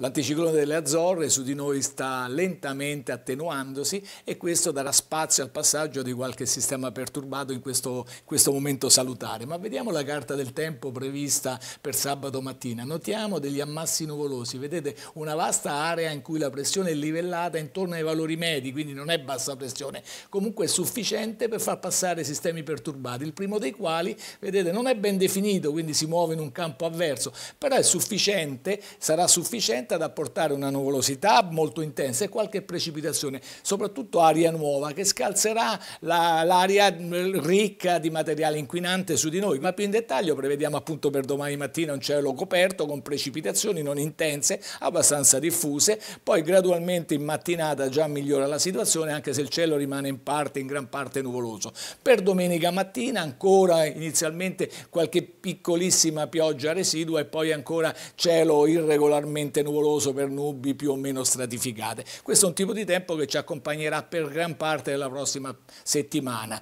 L'anticiclone delle Azzorre su di noi sta lentamente attenuandosi e questo darà spazio al passaggio di qualche sistema perturbato in questo momento salutare. Ma vediamo la carta del tempo prevista per sabato mattina. Notiamo degli ammassi nuvolosi, vedete una vasta area in cui la pressione è livellata intorno ai valori medi, quindi non è bassa pressione, comunque è sufficiente per far passare sistemi perturbati, il primo dei quali, vedete, non è ben definito, quindi si muove in un campo avverso, però è sufficiente, sarà sufficiente ad apportare una nuvolosità molto intensa e qualche precipitazione, soprattutto aria nuova che scalzerà l'aria ricca di materiale inquinante su di noi. Ma più in dettaglio prevediamo appunto per domani mattina un cielo coperto con precipitazioni non intense, abbastanza diffuse, poi gradualmente in mattinata già migliora la situazione anche se il cielo rimane in gran parte nuvoloso. Per domenica mattina ancora inizialmente qualche piccolissima pioggia residua e poi ancora cielo irregolarmente nuvoloso per nubi più o meno stratificate. Questo è un tipo di tempo che ci accompagnerà per gran parte della prossima settimana.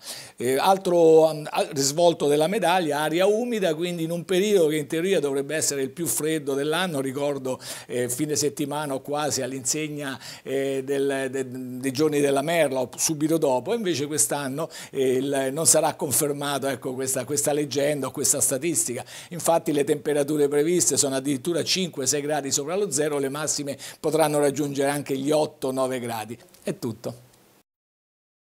Altro risvolto della medaglia, aria umida, quindi in un periodo che in teoria dovrebbe essere il più freddo dell'anno, ricordo fine settimana o quasi all'insegna dei giorni della Merla o subito dopo, invece quest'anno non sarà confermato, ecco, questa leggenda o questa statistica. Infatti le temperature previste sono addirittura 5-6 gradi sopra lo zero, le massime potranno raggiungere anche gli 8-9 gradi. È tutto.